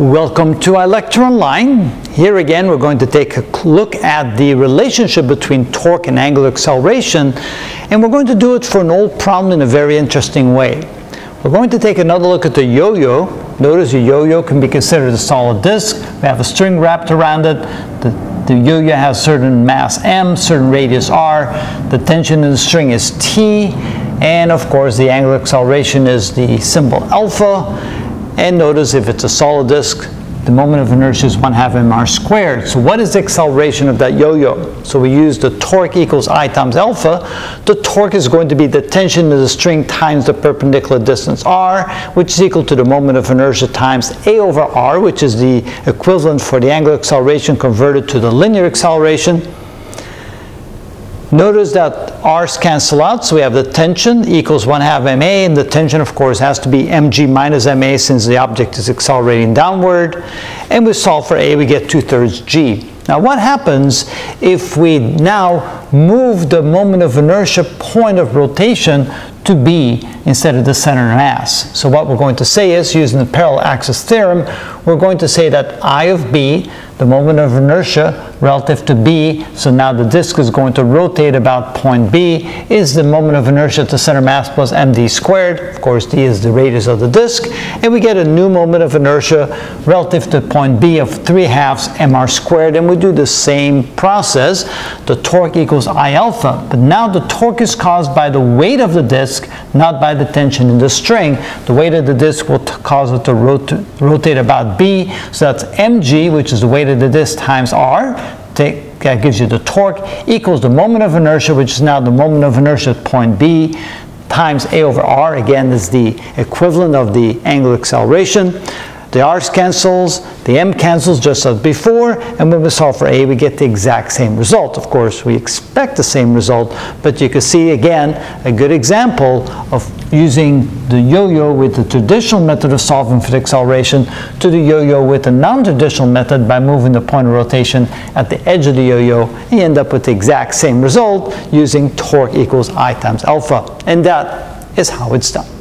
Welcome to iLecture Online. Here again we're going to take a look at the relationship between torque and angular acceleration, and we're going to do it for an old problem in a very interesting way. We're going to take another look at the yo-yo. Notice a yo-yo can be considered a solid disc. We have a string wrapped around it. The yo-yo has certain mass m, certain radius r, the tension in the string is t, and of course the angular acceleration is the symbol alpha. And notice if it's a solid disk, the moment of inertia is 1/2 mr squared. So what is the acceleration of that yo-yo? So we use the torque equals I times alpha. The torque is going to be the tension of the string times the perpendicular distance r, which is equal to the moment of inertia times a over r, which is the equivalent for the angular acceleration converted to the linear acceleration. Notice that r's cancel out, so we have the tension equals 1/2 ma, and the tension of course has to be mg minus ma since the object is accelerating downward, and we solve for a, we get 2/3 g. Now what happens if we now move the moment of inertia point of rotation to B instead of the center of mass? So what we're going to say is, using the parallel axis theorem, we're going to say that I of B, the moment of inertia relative to B, so now the disk is going to rotate about point B, is the moment of inertia to center mass plus md squared, of course d is the radius of the disk, and we get a new moment of inertia relative to point B of 3/2 mr squared, and we do the same process. The torque equals I alpha, but now the torque is caused by the weight of the disk, not by the tension in the string. The weight of the disk will cause it to rotate about B, so that's mg, which is the weight of the disk, times r. That gives you the torque, equals the moment of inertia, which is now the moment of inertia at point B, times a over r, again is the equivalent of the angular acceleration. The r's cancels, the m cancels just as before, and when we solve for a, we get the exact same result. Of course, we expect the same result, but you can see, again, a good example of using the yo-yo with the traditional method of solving for the acceleration to the yo-yo with the non-traditional method by moving the point of rotation at the edge of the yo-yo. You end up with the exact same result using torque equals I times alpha, and that is how it's done.